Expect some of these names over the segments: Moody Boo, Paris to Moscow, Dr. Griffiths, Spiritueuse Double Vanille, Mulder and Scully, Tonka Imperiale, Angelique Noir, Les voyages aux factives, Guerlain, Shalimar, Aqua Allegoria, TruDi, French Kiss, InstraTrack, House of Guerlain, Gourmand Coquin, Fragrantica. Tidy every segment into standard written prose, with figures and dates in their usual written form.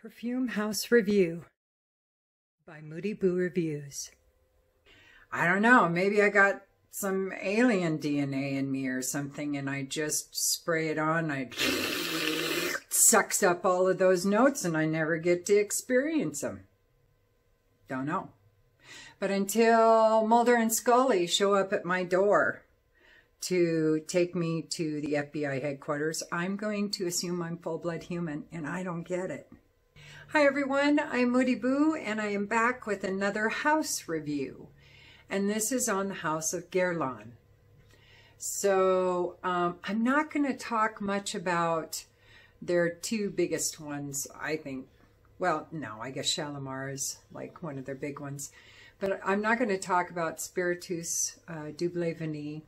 Perfume House Review by Moody Boo Reviews. I don't know, maybe I got some alien DNA in me or something, and I just spray it on, I sucks up all of those notes and I never get to experience them. Don't know. But until Mulder and Scully show up at my door to take me to the FBI headquarters, I'm going to assume I'm full-blood human, and I don't get it. Hi everyone, I'm Moody Boo, and I am back with another house review. And this is on the House of Guerlain. So I'm not going to talk much about their two biggest ones, I think. Well, no, I guess Shalimar is like one of their big ones. But I'm not going to talk about Spiritueuse Double Vanille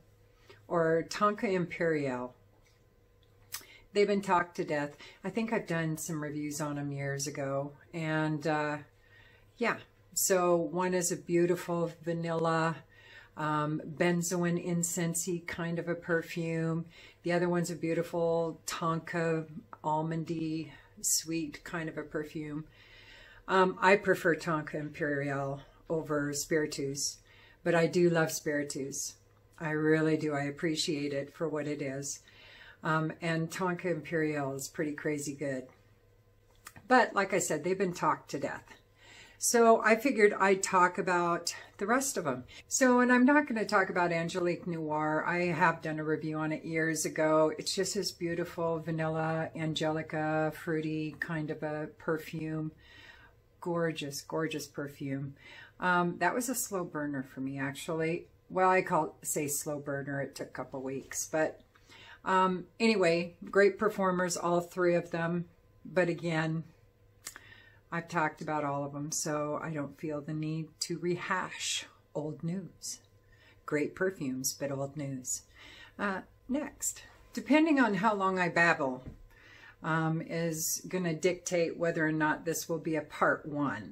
or Tonka Imperiale. They've been talked to death. I think I've done some reviews on them years ago. And yeah. So one is a beautiful vanilla, benzoin incensey kind of a perfume. The other one's a beautiful Tonka almondy sweet kind of a perfume. I prefer Tonka Imperiale over Spiritueuse, but I do love Spiritueuse. I really do. I appreciate it for what it is. And Tonka Imperiale is pretty crazy good. But like I said, they've been talked to death. So I figured I'd talk about the rest of them. So, and I'm not going to talk about Angelique Noir. I have done a review on it years ago. It's just this beautiful vanilla, angelica, fruity kind of a perfume. Gorgeous, gorgeous perfume. That was a slow burner for me, actually. Well, I say slow burner. It took a couple weeks. But anyway, great performers, all three of them. But again, I've talked about all of them, so I don't feel the need to rehash old news. Great perfumes, but old news. Next, depending on how long I babble, is going to dictate whether or not this will be a part one.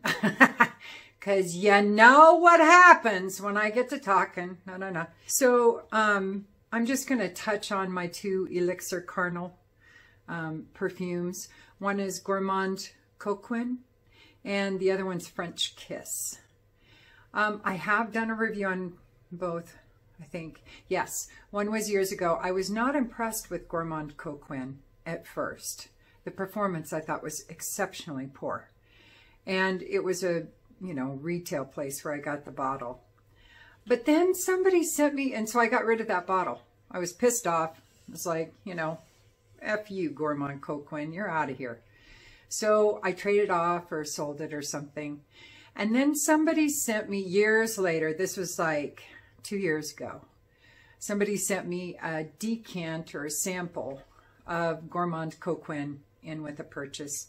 Because you know what happens when I get to talking. No. So I'm just going to touch on my two Elixir Carnal perfumes. One is Gourmand Coquin, and the other one's French Kiss. I have done a review on both, I think. Yes, one was years ago. I was not impressed with Gourmand Coquin at first. The performance I thought was exceptionally poor. And it was a, you know, retail place where I got the bottle. But then somebody sent me, and so I got rid of that bottle. I was pissed off. I was like, you know, F you, Gourmand Coquin, you're out of here. So I traded off or sold it or something. And then somebody sent me years later, this was like 2 years ago, somebody sent me a decant or a sample of Gourmand Coquin in with a purchase.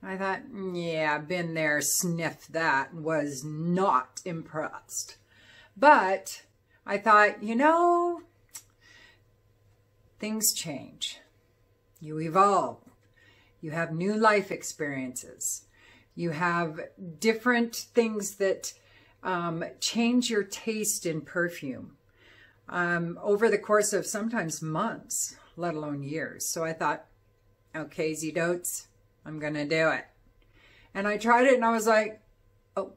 And I thought, yeah, been there, sniffed that, was not impressed. But I thought, you know, things change. You evolve. You have new life experiences. You have different things that change your taste in perfume over the course of sometimes months, let alone years. So I thought, okay, Z-Dotes, I'm going to do it. And I tried it and I was like, oh,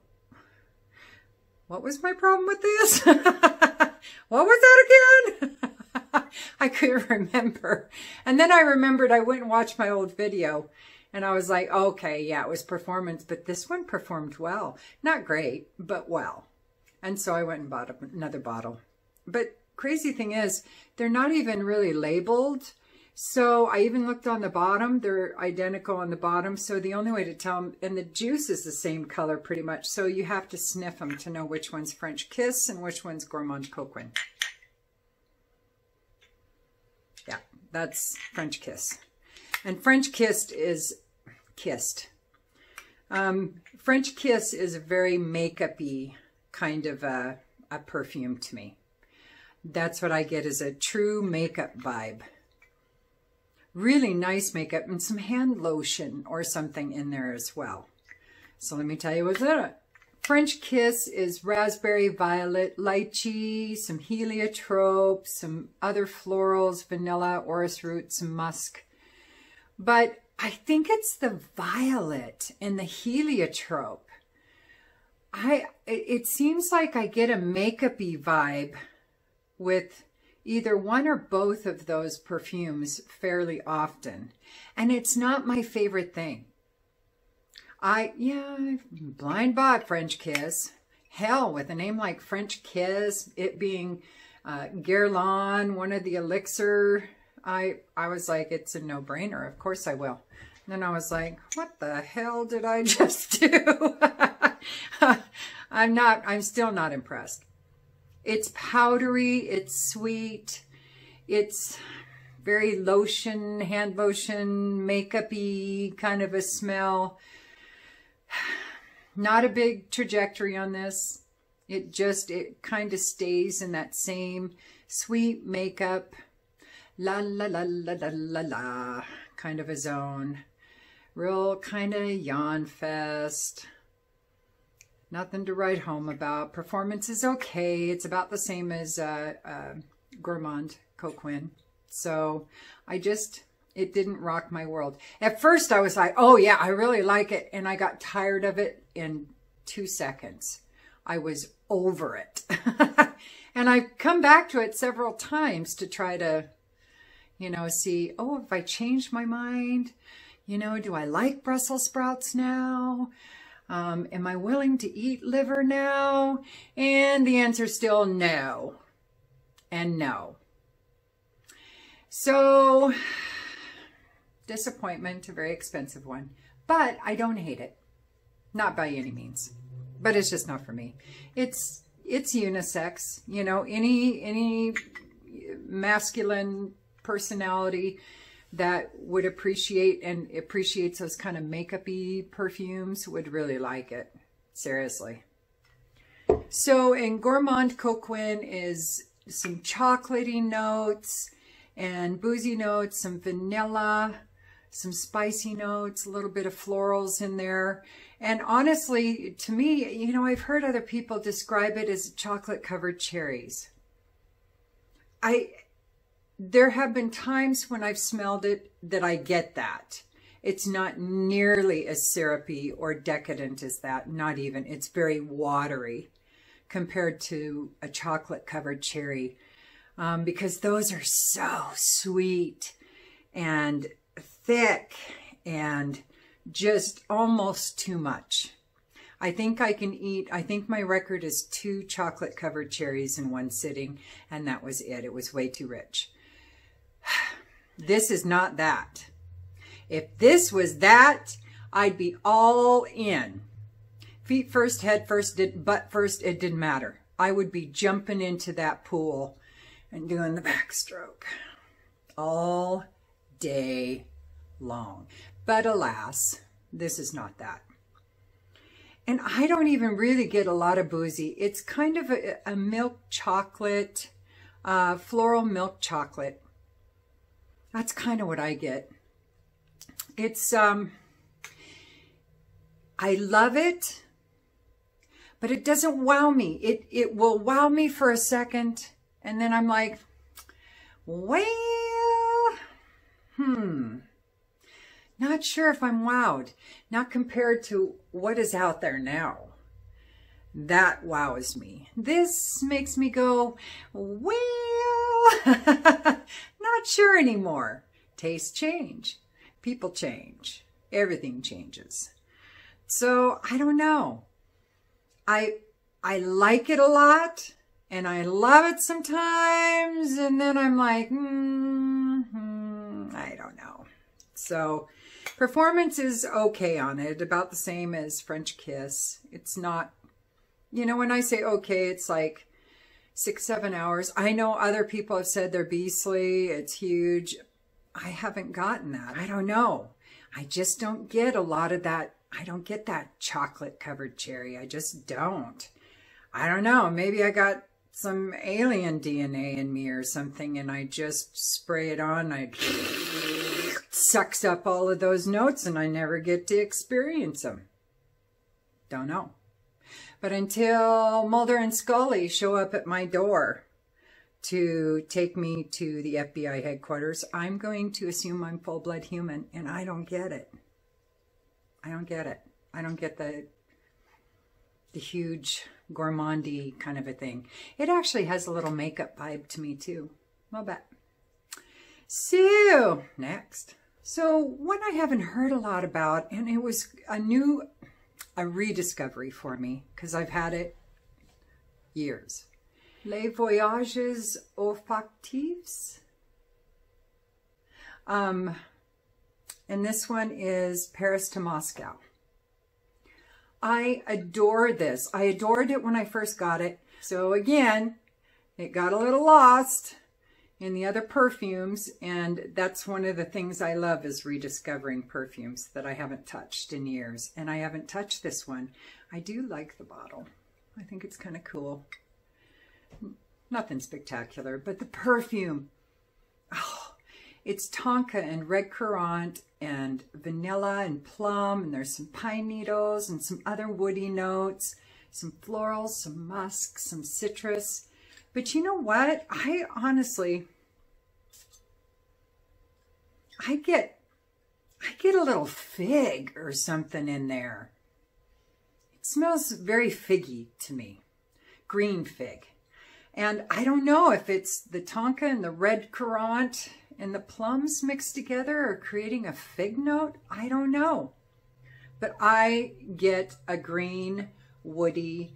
what was my problem with this? What was that again? I couldn't remember. And then I remembered I went and watched my old video and I was like, okay, yeah, it was performance, but this one performed well. Not great, but well. And so I went and bought another bottle. But crazy thing is, they're not even really labeled. So I even looked on the bottom. They're identical on the bottom. So the only way to tell them, and the juice is the same color pretty much. So you have to sniff them to know which one's French Kiss and which one's Gourmand Coquin. Yeah, that's French Kiss. And French Kiss is French Kiss is a very makeup-y kind of a perfume to me. That's what I get, is a true makeup vibe. Really nice makeup and some hand lotion or something in there as well. So let me tell you what's in it. French Kiss is raspberry, violet, lychee, some heliotrope, some other florals, vanilla, orris root, some musk. But I think it's the violet and the heliotrope. It seems like I get a makeup-y vibe with either one or both of those perfumes fairly often. And it's not my favorite thing. I blind bought French Kiss. Hell, with a name like French Kiss, it being Guerlain, one of the elixir, I was like, it's a no-brainer. Of course I will. And then I was like, what the hell did I just do? I'm still not impressed. It's powdery, it's sweet, it's very lotion, hand lotion, makeup-y kind of a smell. Not a big trajectory on this. It kind of stays in that same sweet makeup, la la la la la la la kind of a zone. Real kind of yawn fest. Nothing to write home about. Performance is okay. It's about the same as Gourmand Coquin. So it didn't rock my world. At first I was like, oh yeah, I really like it. And I got tired of it in 2 seconds. I was over it. And I've come back to it several times to try to, you know, see, oh, have I changed my mind? You know, do I like Brussels sprouts now? Am I willing to eat liver now? And the answer's still no. And no. So... disappointment, a very expensive one, but I don't hate it, not by any means, but it's just not for me. It's unisex, you know, any masculine personality that would appreciate and appreciates those kind of makeup-y perfumes would really like it, seriously. So, and Gourmand Coquin is some chocolatey notes and boozy notes, some vanilla, some spicy notes, a little bit of florals in there. And honestly, to me, you know, I've heard other people describe it as chocolate-covered cherries. There have been times when I've smelled it that I get that. It's not nearly as syrupy or decadent as that, not even. It's very watery compared to a chocolate-covered cherry, because those are so sweet and thick and just almost too much. I think my record is 2 chocolate covered cherries in one sitting, and that was it. It was way too rich. This is not that. If this was that, I'd be all in. Feet first, head first, butt first, it didn't matter. I would be jumping into that pool and doing the backstroke all day long. But alas, this is not that. And I don't even really get a lot of boozy. It's kind of a milk chocolate, floral milk chocolate. That's kind of what I get. It's, I love it, but it doesn't wow me. It will wow me for a second, and then I'm like, well, not sure if I'm wowed. Not compared to what is out there now. That wows me. This makes me go, well, not sure anymore. Tastes change. People change. Everything changes. So I don't know. I like it a lot. And I love it sometimes, and then I'm like, I don't know. So, performance is okay on it, about the same as French Kiss. It's not, you know, when I say okay, it's like 6-7 hours. I know other people have said they're beastly, it's huge. I haven't gotten that. I don't know. I just don't get a lot of that. I don't get that chocolate-covered cherry. I just don't. I don't know, maybe I got some alien DNA in me or something, and I just spray it on, I sucks up all of those notes, and I never get to experience them. Don't know. But until Mulder and Scully show up at my door to take me to the FBI headquarters, I'm going to assume I'm full-blood human, and I don't get it. I don't get it. I don't get the huge gourmandy kind of a thing. It actually has a little makeup vibe to me too. I'll bet. So, next. So, one I haven't heard a lot about, and it was a rediscovery for me, because I've had it years. Les voyages aux factives. And this one is Paris to Moscow. I adore this. I adored it when I first got it. So again, it got a little lost in the other perfumes, and that's one of the things I love is rediscovering perfumes that I haven't touched in years, and I haven't touched this one. I do like the bottle. I think it's kind of cool. Nothing spectacular, but the perfume. Oh, it's tonka and red currant and vanilla and plum, and there's some pine needles and some other woody notes, some florals, some musk, some citrus. But you know what? I honestly, I get a little fig or something in there. It smells very figgy to me, green fig. And I don't know if it's the tonka and the red currant and the plums mixed together or creating a fig note. I don't know. But I get a green, woody,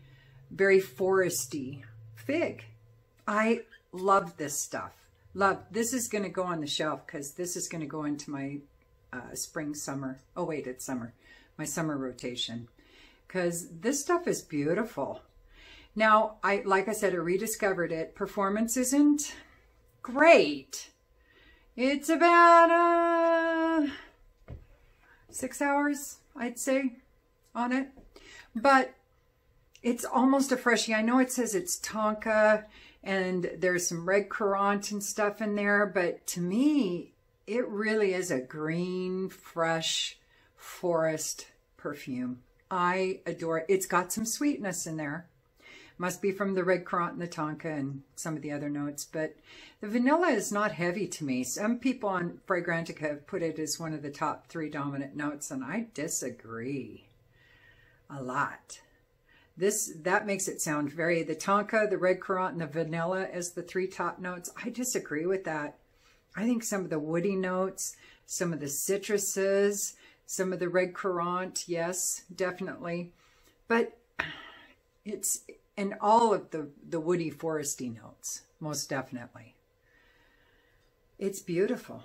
very foresty fig. I love this stuff. Love. This is going to go on the shelf because this is going to go into my spring, summer. Oh, wait, it's summer. My summer rotation. Because this stuff is beautiful. Now, like I said, I rediscovered it. Performance isn't great. It's about 6 hours, I'd say, on it. But it's almost a freshie. I know it says it's tonka and there's some red currant and stuff in there, but to me, it really is a green, fresh forest perfume. I adore it. It's got some sweetness in there. Must be from the red currant and the tonka and some of the other notes, but the vanilla is not heavy to me. Some people on Fragrantica have put it as one of the top 3 dominant notes, and I disagree a lot. That makes it sound very, the tonka, the red currant, and the vanilla as the 3 top notes. I disagree with that. I think some of the woody notes, some of the citruses, some of the red currant, yes, definitely. But it's... And all of the woody foresty notes, most definitely. It's beautiful.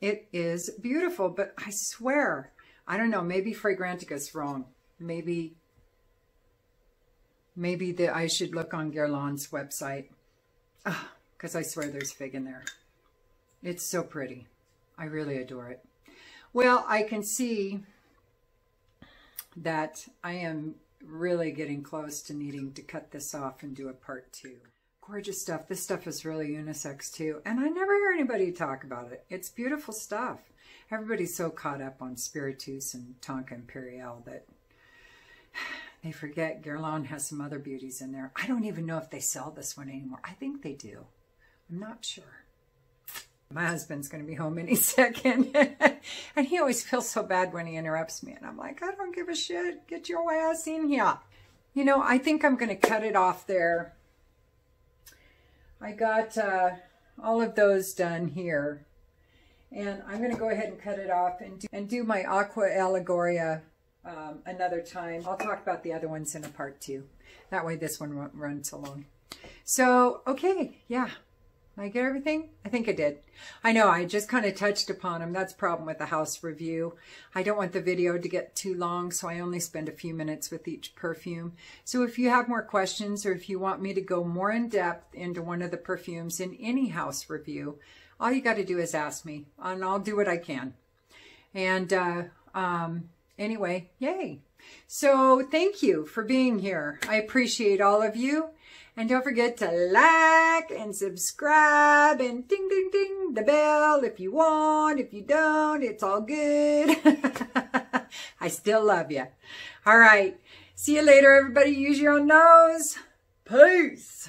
It is beautiful, but I swear, I don't know, maybe Fragrantica's wrong. Maybe I should look on Guerlain's website. Because I swear there's fig in there. It's so pretty. I really adore it. Well, I can see that I am... really getting close to needing to cut this off and do a part 2. Gorgeous stuff. This stuff is really unisex too, and I never hear anybody talk about it. It's beautiful stuff. Everybody's so caught up on Spiritueuse and Tonka Imperiale that they forget Guerlain has some other beauties in there. I don't even know if they sell this one anymore. I think they do. I'm not sure. My husband's going to be home any second. And he always feels so bad when he interrupts me. And I'm like, I don't give a shit. Get your ass in here. You know, I think I'm going to cut it off there. I got all of those done here. And I'm going to go ahead and cut it off and do my Aqua Allegoria another time. I'll talk about the other ones in a part 2. That way this one won't run so long. So, okay, yeah. Did I get everything? I think I did. I know, I just kind of touched upon them. That's the problem with the house review. I don't want the video to get too long, so I only spend a few minutes with each perfume. So if you have more questions or if you want me to go more in depth into one of the perfumes in any house review, all you got to do is ask me, and I'll do what I can. And anyway, yay. So thank you for being here. I appreciate all of you. And don't forget to like and subscribe and ding, ding, ding, the bell if you want. If you don't, it's all good. I still love you. All right. See you later, everybody. Use your own nose. Peace.